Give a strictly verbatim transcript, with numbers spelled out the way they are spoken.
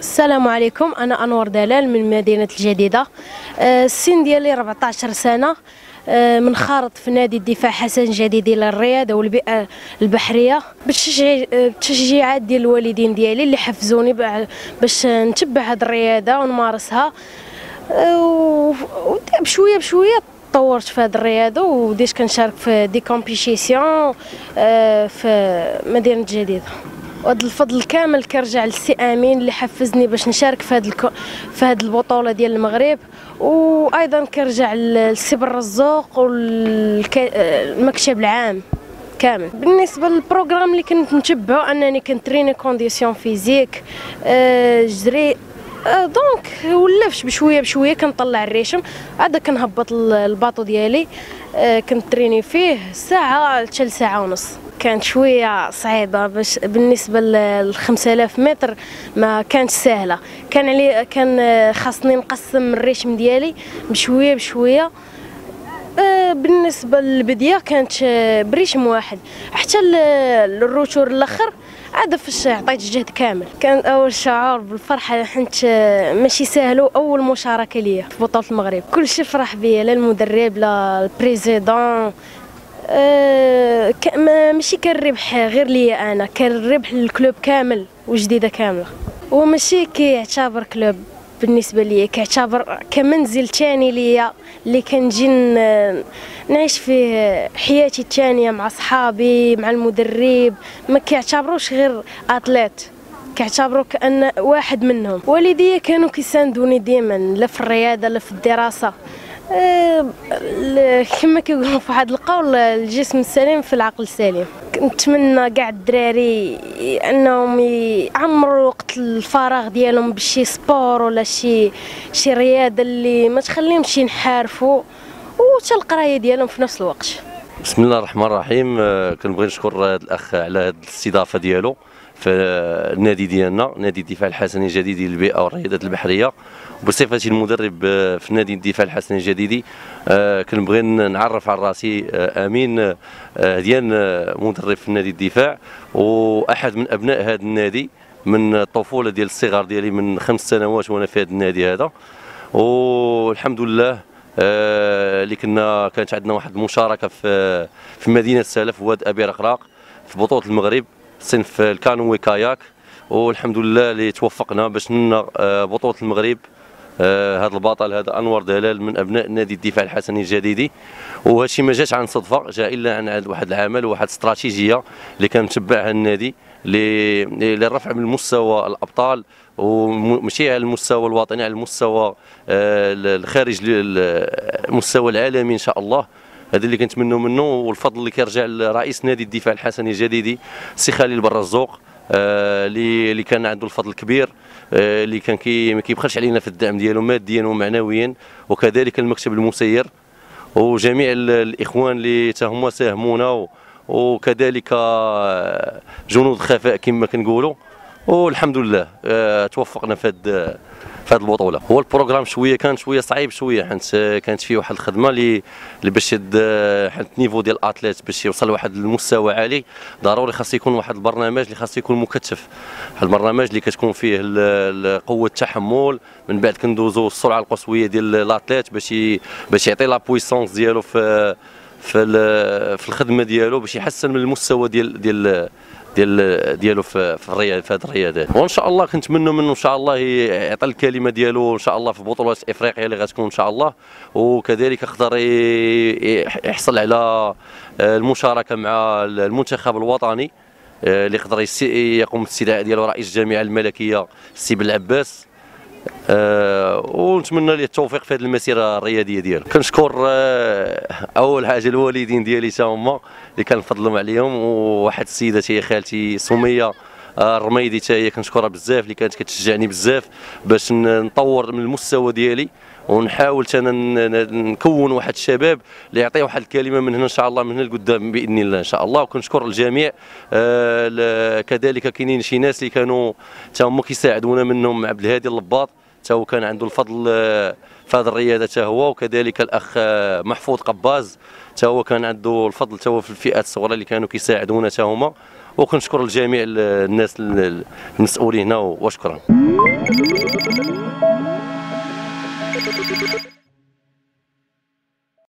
السلام عليكم. أنا أنور دلال من مدينة الجديدة. السن ديالي أربعطاش سنة، منخرط في نادي الدفاع حسن جديدي للرياضة والبيئة البحرية، بالتشجيعات ديال الوالدين ديالي اللي حفزوني باش نتبع هاد الرياضة ونمارسها، وبشوية بشوية تطورت في هاد الرياضة وديت كنشارك في دي كومبيتيسيون في مدينة الجديدة. وهذا الفضل كامل كيرجع للسي امين اللي حفزني باش نشارك في هذه الكو... في هذه البطوله ديال المغرب، وايضا كيرجع للسي برزوق والمكتب العام كامل. بالنسبه للبروغرام اللي كنت نتبعه، انني كنتريني كونديسيون فيزيك، أه جري، أه دونك ولفت بشويه بشويه كنطلع الريشم، عاد كنهبط الباطو ديالي، أه كنتريني فيه ساعه حتى ساعه ونص. كانت شويه صعيبه باش بالنسبه ل خمسة آلاف متر، ما كانتش سهله، كان علي كان خاصني نقسم الريشم ديالي بشويه بشويه. بالنسبه للبديه كانت بريشم واحد، حتى الروتور الاخر عاد فاش عطيت الجهد كامل. كان اول شعور بالفرحه حيت ماشي ساهل، اول مشاركه ليا في بطوله المغرب. كلشي فرح بيا، لا المدرب لا البريزيدون، أه ماشي كالربح غير ليا انا، كالربح للكلوب كامل وجديده كامله. وماشي كيعتبر كلوب بالنسبه ليا، كيعتبر كمنزل ثاني ليا اللي كنجي نعيش فيه حياتي الثانيه مع صحابي مع المدرب. ما كيعتبروش غير اتليت، كيعتبروا كان واحد منهم. والديا كانوا كيساندوني ديما، لا في الرياضه لا في الدراسه، كما كيقولوا في واحد القول، الجسم السليم في العقل السليم. كنتمنى كاع الدراري انهم يعمروا وقت الفراغ ديالهم بشي سبور ولا شي شي رياضه اللي ما تخليهمش ينحرفوا، وحتى القرايه ديالهم في نفس الوقت. بسم الله الرحمن الرحيم. كنبغي نشكر هذا الاخ على هذه الاستضافه ديالو في النادي ديالنا، نادي الدفاع الحسني الجديدي للبيئه والرياضات البحريه. بصفتي المدرب في نادي الدفاع الحسني الجديدي، كنبغي نعرف على راسي امين، ديال مدرب في نادي الدفاع واحد من ابناء هذا النادي من الطفوله ديال الصغار ديالي، من خمس سنوات وانا في هذا النادي هذا. والحمد لله اللي كنا كانت عندنا واحد المشاركه في في مدينه سالف واد ابي رقراق في بطوله المغرب صنف الكانوي كاياك، والحمد لله اللي توفقنا باش نلنا بطوله المغرب. هذا البطل هذا انور دلال من ابناء نادي الدفاع الحسني الجديدي، وهادشي ما جاش عن صدفه، جا الا عن واحد العمل وواحد الاستراتيجيه اللي كان متبعها النادي للرفع من مستوى الابطال، ومشي على المستوى الوطني، على المستوى الخارج المستوى العالمي ان شاء الله. هذا اللي كنتمنوا منه، والفضل اللي كيرجع لرئيس نادي الدفاع الحسني الجديدي سي خالي برزوق، اللي كان عنده الفضل الكبير، اللي كان كي ما كيبخلش علينا في الدعم ديالو ماديا ومعنويا، وكذلك المكتب المسير وجميع الاخوان اللي حتى هما ساهمونا، وكذلك جنود الخفاء كما كنقولوا. والحمد لله توفقنا في هذا في هذه البطوله. هو البروغرام شويه كان شويه صعيب شويه، حيت كانت فيه واحد الخدمه اللي باش حيت النيفو ديال الاتليت باش يوصل لواحد المستوى عالي ضروري خاص يكون واحد البرنامج اللي خاص يكون مكثف، واحد البرنامج اللي كتكون فيه قوه التحمل، من بعد كندوزو السرعه القصويه ديال الاتليت باش باش يعطي لا بويسونس ديالو في في في الخدمه ديالو، باش يحسن من المستوى ديال ديال ديال ديالو في في هذه الرياضات. وان شاء الله كنتمنوا منه ان شاء الله يعطي الكلمه ديالو ان شاء الله في بطولات افريقيا اللي غتكون ان شاء الله، وكذلك يقدر يحصل على المشاركه مع المنتخب الوطني اللي يقدر يقوم بالاستدعاء ديالو رئيس الجامعه الملكيه السي بلعباس، أه ونتمنى ليه التوفيق في هذه المسيره الرياضيه ديالو. كنشكر أه اول حاجه الوالدين ديالي حتى هما اللي كنفضلهم عليهم، وواحد السيده هي خالتي سميه الرميدي حتى هي كنشكرها بزاف اللي كانت كتشجعني بزاف باش نطور من المستوى ديالي، ونحاول انا نكون واحد الشباب اللي يعطيه واحد الكلمه من هنا ان شاء الله، من هنا لقدام باذن الله ان شاء الله. وكنشكر الجميع، آه كذلك كاينين شي ناس اللي كانوا حتى هما كيساعدونا، منهم عبد الهادي اللباط حتى هو كان عنده الفضل في هذه الرياضه حتى هو، وكذلك الاخ محفوظ قباز حتى هو كان عنده الفضل حتى هو في الفئات الصغرى اللي كانوا كيساعدونا حتى هما. وكنشكر الجميع الناس المسؤولين هنا وشكرا.